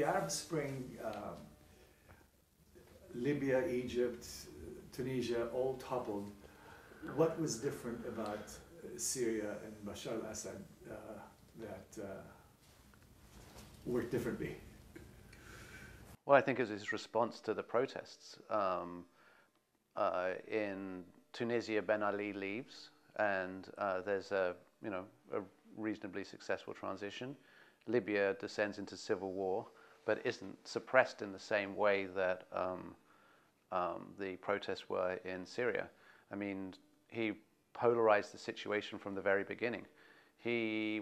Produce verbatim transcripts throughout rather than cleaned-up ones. the Arab Spring, uh, Libya, Egypt, Tunisia, all toppled. What was different about Syria and Bashar al-Assad uh, that uh, worked differently? Well, I think it was his response to the protests. Um, uh, in Tunisia, Ben Ali leaves, and uh, there's a you know a reasonably successful transition. Libya descends into civil war, but isn't suppressed in the same way that um, um, the protests were in Syria. I mean, he polarized the situation from the very beginning. He,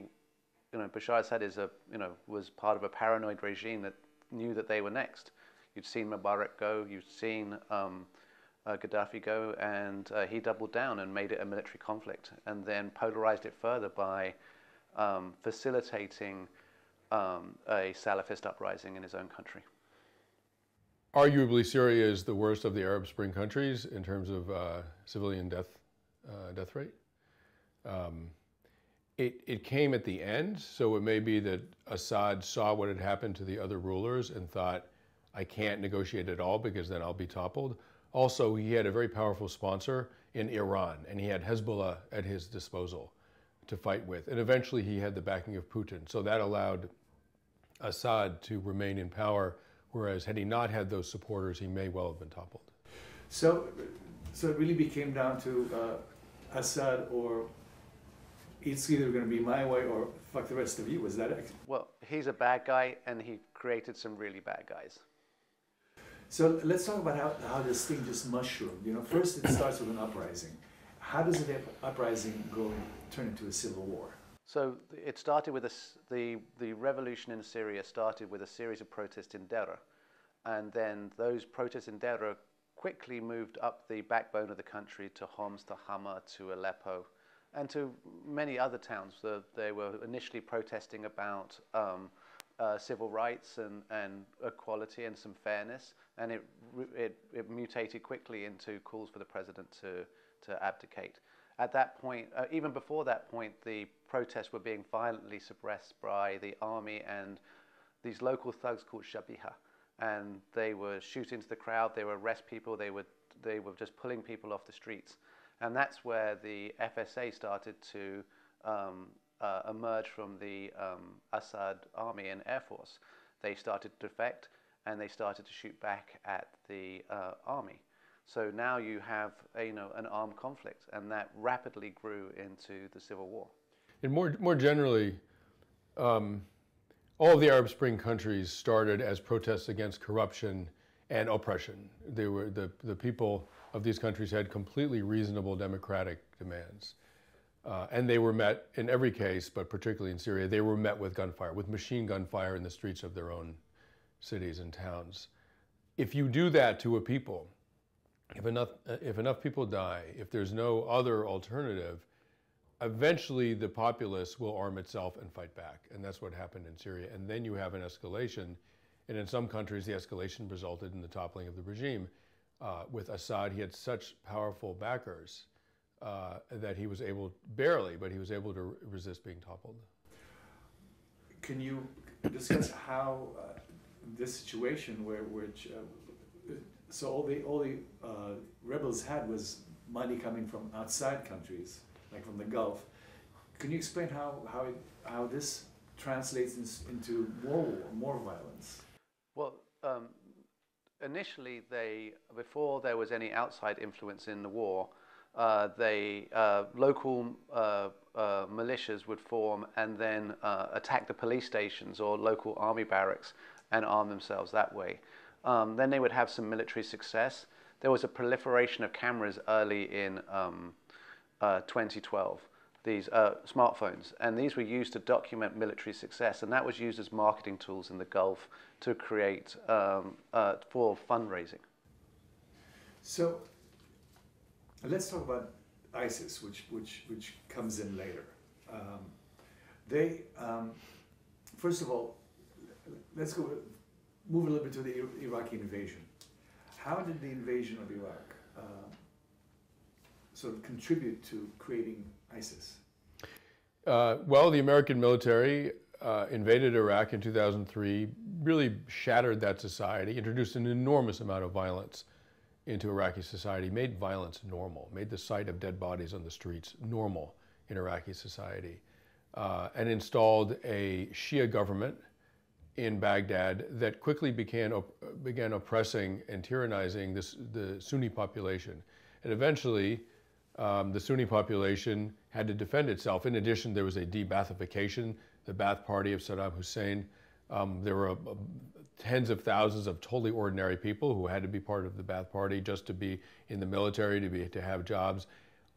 you know, Bashar al-Assad is a, you know, was part of a paranoid regime that knew that they were next. You'd seen Mubarak go, you'd seen um, uh, Gaddafi go, and uh, he doubled down and made it a military conflict, and then polarized it further by um, facilitating um, a Salafist uprising in his own country. Arguably, Syria is the worst of the Arab Spring countries in terms of uh, civilian death uh, death rate. Um, it, it came at the end, so it may be that Assad saw what had happened to the other rulers and thought, I can't negotiate at all because then I'll be toppled. Also, he had a very powerful sponsor in Iran, and he had Hezbollah at his disposal to fight with. And eventually, he had the backing of Putin, so that allowed Assad to remain in power. Whereas, had he not had those supporters, he may well have been toppled. So, so it really became down to uh, Assad, or it's either going to be my way or fuck the rest of you. Was that it? Well, he's a bad guy, and he created some really bad guys. So let's talk about how, how this thing just mushroomed. You know, first it starts with an uprising. How does an uprising go turn into a civil war? So it started with a, the, the revolution in Syria started with a series of protests in Dera. And then those protests in Dera quickly moved up the backbone of the country to Homs, to Hama, to Aleppo, and to many other towns. So they were initially protesting about um, uh, civil rights and, and equality and some fairness. And it, it, it mutated quickly into calls for the president to, to abdicate. At that point, uh, even before that point, the protests were being violently suppressed by the army and these local thugs called Shabiha. And they were shooting into the crowd, they would arrest people, they were, they were just pulling people off the streets. And that's where the F S A started to um, uh, emerge from the um, Assad army and air force. They started to defect, and they started to shoot back at the uh, army. So now you have a, you know, an armed conflict, and that rapidly grew into the civil war. And more, more generally, um, all of the Arab Spring countries started as protests against corruption and oppression. They were, the, the people of these countries had completely reasonable democratic demands. Uh, and they were met, in every case, but particularly in Syria, they were met with gunfire, with machine gun fire in the streets of their own cities and towns. If you do that to a people, If enough, if enough people die, if there's no other alternative, eventually the populace will arm itself and fight back. And that's what happened in Syria. And then you have an escalation. And in some countries, the escalation resulted in the toppling of the regime. Uh, with Assad, he had such powerful backers uh, that he was able, barely, but he was able to resist being toppled. Can you discuss how uh, this situation where, which, uh, So all the, all the uh, rebels had was money coming from outside countries, like from the Gulf. Can you explain how, how, it, how this translates in, into more war, more violence? Well, um, initially, they, before there was any outside influence in the war, uh, they, uh, local uh, uh, militias would form and then uh, attack the police stations or local army barracks and arm themselves that way. Um, then they would have some military success. There was a proliferation of cameras early in um, uh, twenty twelve, these uh, smartphones. And these were used to document military success. And that was used as marketing tools in the Gulf to create um, uh, for fundraising. So let's talk about ISIS, which, which, which comes in later. Um, they, um, first of all, let's go with, move a little bit to the Iraqi invasion. How did the invasion of Iraq uh, sort of contribute to creating ISIS? Uh, well, the American military uh, invaded Iraq in two thousand three really shattered that society, introduced an enormous amount of violence into Iraqi society, made violence normal, made the sight of dead bodies on the streets normal in Iraqi society, uh, and installed a Shia government in Baghdad that quickly began, op began oppressing and tyrannizing this, the Sunni population. And eventually, um, the Sunni population had to defend itself. In addition, there was a de-Baathification, the Ba'ath party of Saddam Hussein. Um, there were a, a, tens of thousands of totally ordinary people who had to be part of the Ba'ath party just to be in the military, to be to have jobs.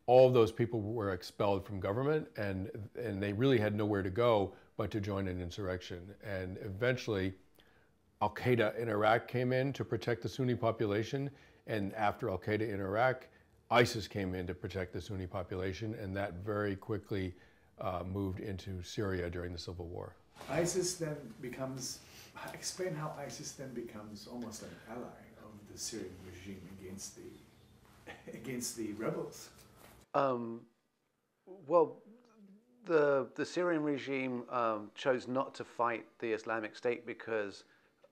All of those people were expelled from government, and and they really had nowhere to go but to join an insurrection. And eventually, Al-Qaeda in Iraq came in to protect the Sunni population, and after Al-Qaeda in Iraq, ISIS came in to protect the Sunni population, and that very quickly uh, moved into Syria during the Civil War. ISIS then becomes, explain how ISIS then becomes almost an ally of the Syrian regime against the, against the rebels. Um, well, the, the Syrian regime um, chose not to fight the Islamic State because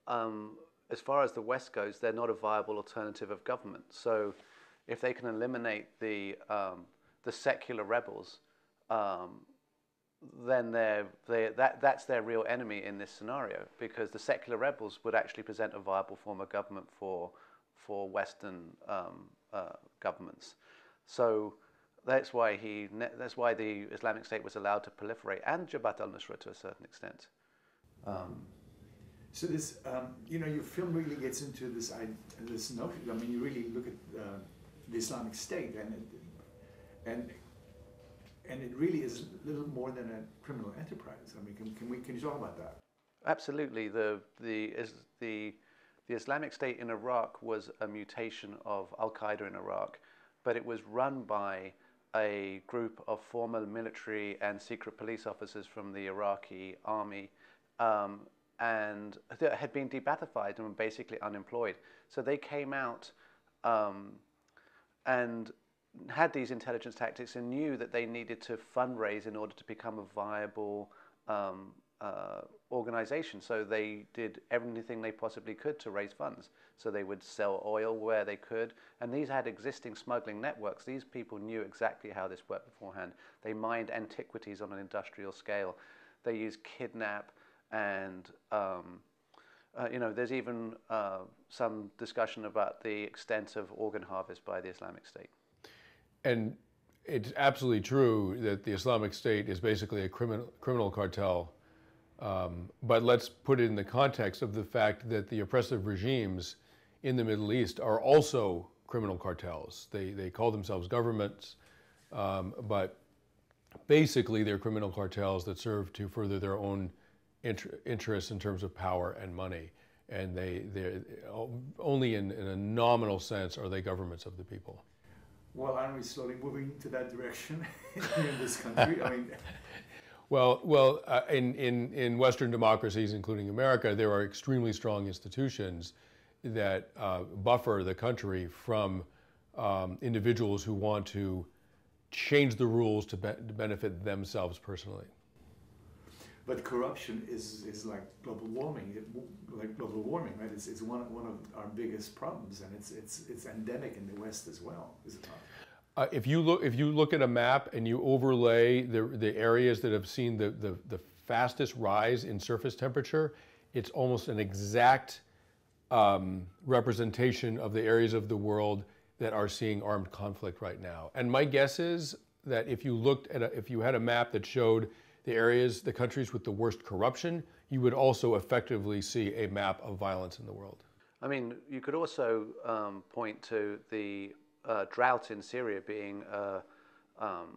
um, as far as the West goes, they're not a viable alternative of government. So if they can eliminate the, um, the secular rebels, um, then they're, they, that, that's their real enemy in this scenario, because the secular rebels would actually present a viable form of government for, for Western um, uh, governments. So that's why, he, that's why the Islamic State was allowed to proliferate, and Jabhat al-Nusra to a certain extent. Um, so this, um, you know, your film really gets into this, I, this notion. I mean, you really look at uh, the Islamic State, and it, and And it really is little more than a criminal enterprise. I mean, can, can we can you talk about that? Absolutely. The the is the the Islamic State in Iraq was a mutation of Al Qaeda in Iraq, but it was run by a group of former military and secret police officers from the Iraqi army, um, and that had been de-Baathified and were basically unemployed. So they came out, um, and had these intelligence tactics and knew that they needed to fundraise in order to become a viable um, uh, organization. So they did everything they possibly could to raise funds. So they would sell oil where they could. And these had existing smuggling networks. These people knew exactly how this worked beforehand. They mined antiquities on an industrial scale. They used kidnap and... Um, Uh, you know, there's even uh, some discussion about the extent of organ harvest by the Islamic State. And it's absolutely true that the Islamic State is basically a criminal, criminal cartel. Um, but let's put it in the context of the fact that the oppressive regimes in the Middle East are also criminal cartels. They, they call themselves governments, um, but basically they're criminal cartels that serve to further their own interests in terms of power and money, and they they only in, in a nominal sense are they governments of the people. Well, aren't we slowly moving to that direction in this country? I mean, well, well, uh, in in in Western democracies, including America, there are extremely strong institutions that uh, buffer the country from um, individuals who want to change the rules to, be to benefit themselves personally. But corruption is, is like global warming, it, like global warming, right? It's, it's one, one of our biggest problems, and it's, it's, it's endemic in the West as well, is it not? Uh, if, you look, if you look at a map and you overlay the, the areas that have seen the, the, the fastest rise in surface temperature, it's almost an exact um, representation of the areas of the world that are seeing armed conflict right now. And my guess is that if you looked at, a, if you had a map that showed the areas, the countries with the worst corruption, you would also effectively see a map of violence in the world. I mean, you could also um, point to the uh, drought in Syria being uh, um,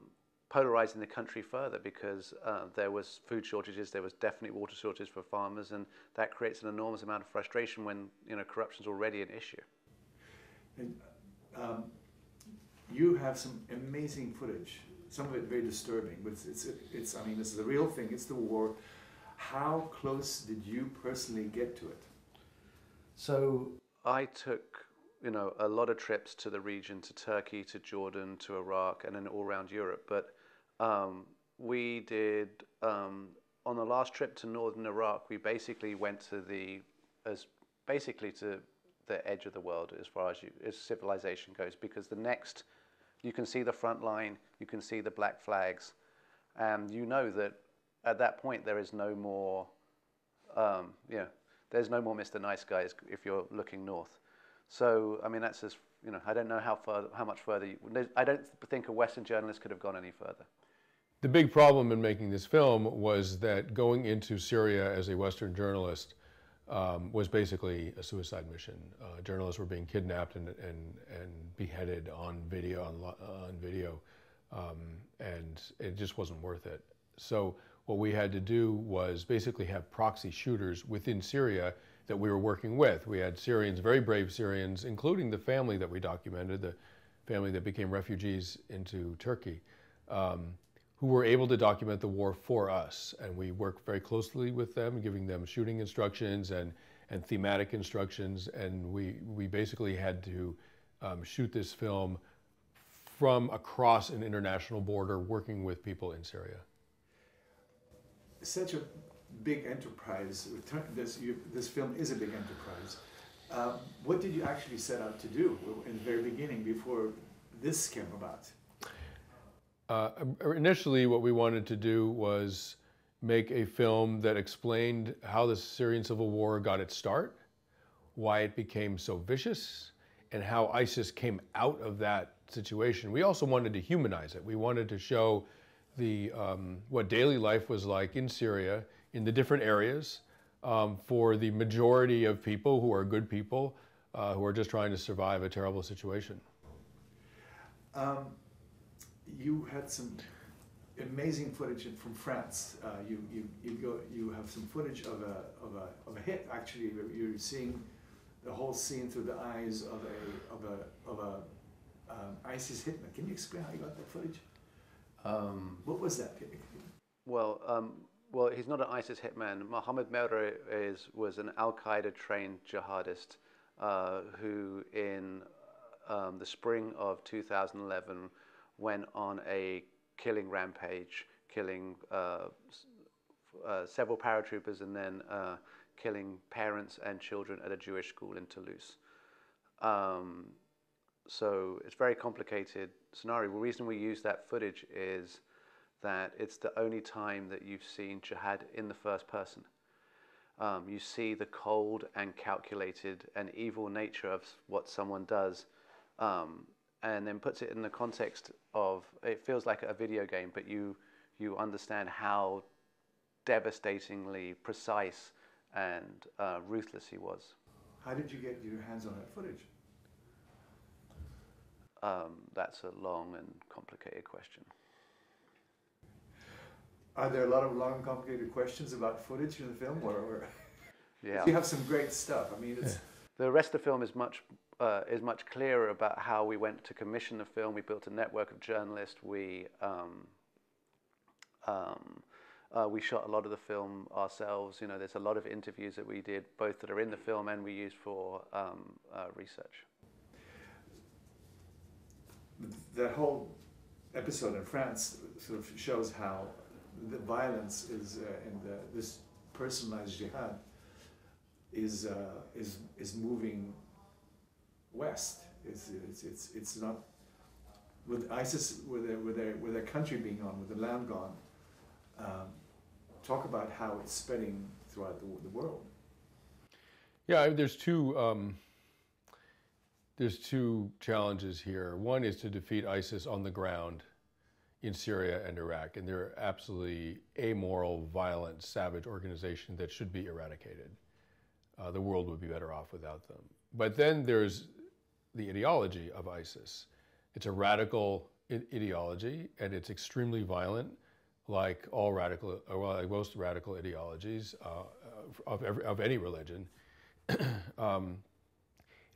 polarizing the country further, because uh, there was food shortages, there was definitely water shortages for farmers, and that creates an enormous amount of frustration when, you know, corruption's already an issue. And, um, you have some amazing footage. Some of it very disturbing, but it's, it's, it's, I mean, this is the real thing, it's the war. How close did you personally get to it? So I took, you know, a lot of trips to the region, to Turkey, to Jordan, to Iraq, and then all around Europe. But um, we did, um, on the last trip to northern Iraq, we basically went to the as basically to the edge of the world as far as, you, as civilization goes, because the next, you can see the front line, you can see the black flags, and you know that at that point there is no more, um, you know, there's no more Mister Nice Guys if you're looking north. So, I mean, that's as, you know, I don't know how far, how much further, you, I don't think a Western journalist could have gone any further. The big problem in making this film was that going into Syria as a Western journalist um, was basically a suicide mission. Uh, journalists were being kidnapped and, and, and beheaded on video, on, on video um, and it just wasn't worth it. So what we had to do was basically have proxy shooters within Syria that we were working with. We had Syrians, very brave Syrians, including the family that we documented, the family that became refugees into Turkey, um, who were able to document the war for us. And we worked very closely with them, giving them shooting instructions and, and thematic instructions. And we, we basically had to um, shoot this film from across an international border, working with people in Syria. Such a big enterprise. This, you, this film is a big enterprise. Uh, what did you actually set out to do in the very beginning before this came about? Uh, initially, what we wanted to do was make a film that explained how the Syrian civil war got its start, why it became so vicious, and how ISIS came out of that situation. We also wanted to humanize it. We wanted to show the, um, what daily life was like in Syria, in the different areas, um, for the majority of people who are good people, uh, who are just trying to survive a terrible situation. Um, you had some amazing footage from France. Uh, you, you, you, go, you have some footage of a, of, a, of a hit, actually. You're seeing the whole scene through the eyes of a, of a, of a um, ISIS hitman. Can you explain how you got that footage? Um, what was that? Well, um, well, he's not an ISIS hitman. Mohammed Merah is was an Al-Qaeda trained jihadist uh, who, in um, the spring of two thousand eleven, went on a killing rampage, killing uh, uh, several paratroopers and then uh, killing parents and children at a Jewish school in Toulouse. Um, So it's a very complicated scenario. The reason we use that footage is that it's the only time that you've seen jihad in the first person. Um, you see the cold and calculated and evil nature of what someone does, um, and then puts it in the context of, it feels like a video game, but you, you understand how devastatingly precise and uh, ruthless he was. How did you get your hands on that footage? Um, that's a long and complicated question. Are there a lot of long, complicated questions about footage in the film? Or, or yeah, you have some great stuff. I mean, it's the rest of the film is much uh, is much clearer about how we went to commission the film. We built a network of journalists. We um, um, uh, we shot a lot of the film ourselves. You know, there's a lot of interviews that we did, both that are in the film and we used for um, uh, research. That whole episode in France sort of shows how the violence is, uh, and the, this personalized jihad is uh, is is moving west. It's it's it's it's not with ISIS, with their with their with their country being gone, with the land gone. Um, talk about how it's spreading throughout the, the world. Yeah, there's two. Um... There's two challenges here. One is to defeat ISIS on the ground in Syria and Iraq, and they're absolutely amoral, violent, savage organization that should be eradicated. Uh, the world would be better off without them. But then there's the ideology of ISIS. It's a radical ideology, and it's extremely violent, like all radical, well, like most radical ideologies uh, of, every, of any religion. um,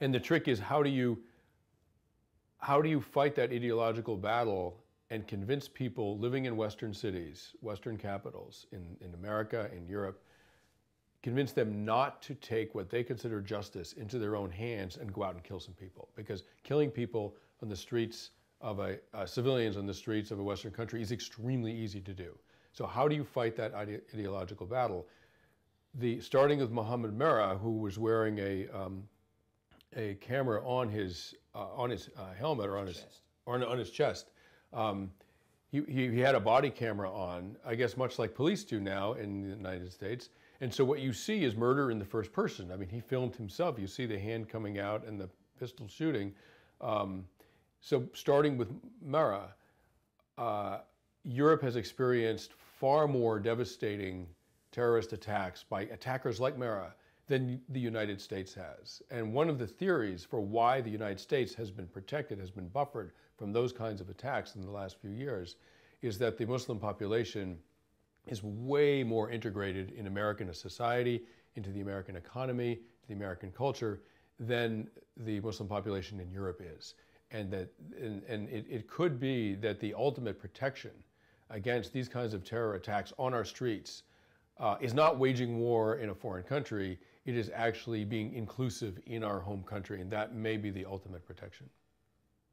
And the trick is, how do you how do you fight that ideological battle and convince people living in Western cities, Western capitals, in, in America, in Europe, convince them not to take what they consider justice into their own hands and go out and kill some people? Because killing people on the streets of a, uh, civilians on the streets of a Western country is extremely easy to do. So how do you fight that ide ideological battle? the starting with Mohammed Merah, who was wearing a um, a camera on his uh, on his uh, helmet or on his, his or on his chest. Um, he, he he had a body camera on, I guess, much like police do now in the United States. And so what you see is murder in the first person. I mean, he filmed himself. You see the hand coming out and the pistol shooting. Um, so starting with Merah, uh, Europe has experienced far more devastating terrorist attacks by attackers like Merah than the United States has. And one of the theories for why the United States has been protected, has been buffered from those kinds of attacks in the last few years, is that the Muslim population is way more integrated in American society, into the American economy, to the American culture, than the Muslim population in Europe is. And that, and, and it, it could be that the ultimate protection against these kinds of terror attacks on our streets uh, is not waging war in a foreign country. It is actually being inclusive in our home country, and that may be the ultimate protection.